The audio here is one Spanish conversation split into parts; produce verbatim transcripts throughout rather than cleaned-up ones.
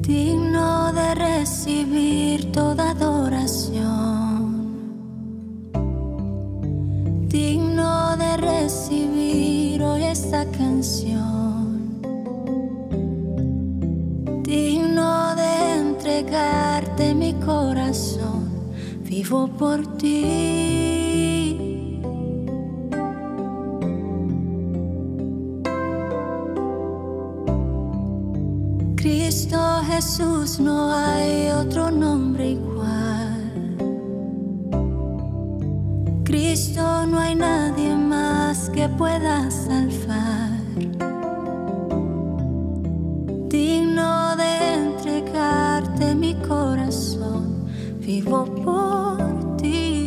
Digno de recibir toda adoración, digno de recibir hoy esta canción, digno de entregarte mi corazón, vivo por ti. Cristo Jesús, no hay otro nombre igual. Cristo, no hay nadie más que pueda salvar. Digno de entregarte mi corazón, vivo por ti.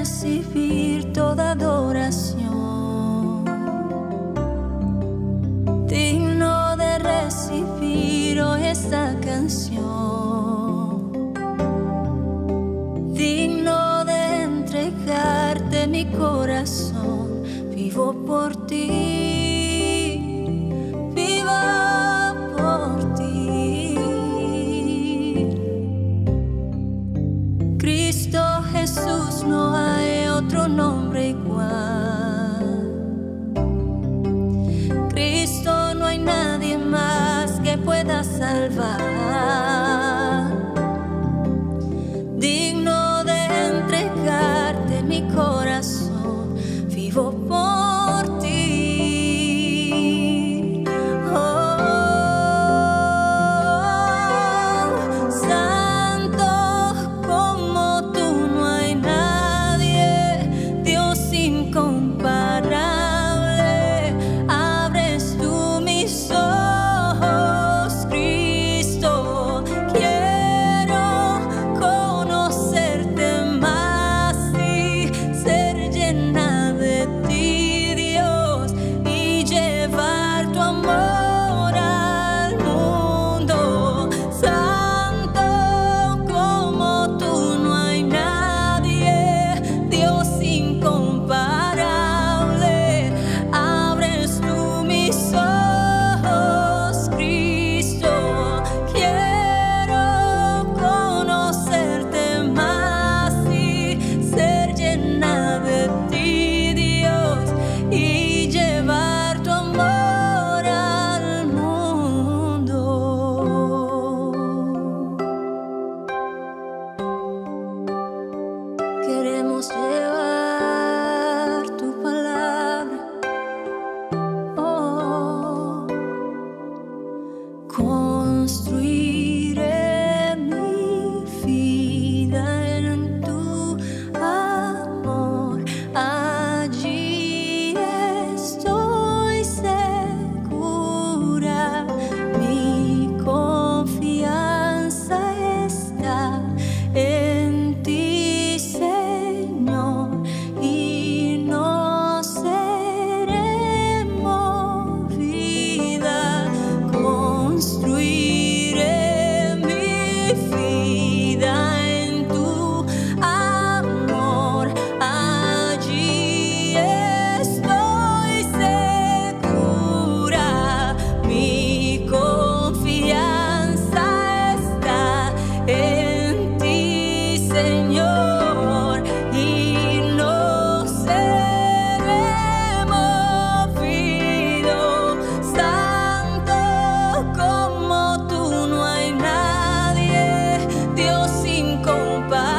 Recibir toda adoración, digno de recibir hoy esta canción, digno de entregarte mi corazón, vivo por ti, vivo por ti. Cristo Jesús, no hay otro nombre igual. Cristo, no hay nadie más que pueda salvar. Digno de entregarte mi corazón, vivo por ti. Oh, santo como tú, incomparable, abres tú mis ojos, Cristo, quiero conocerte más y ropa.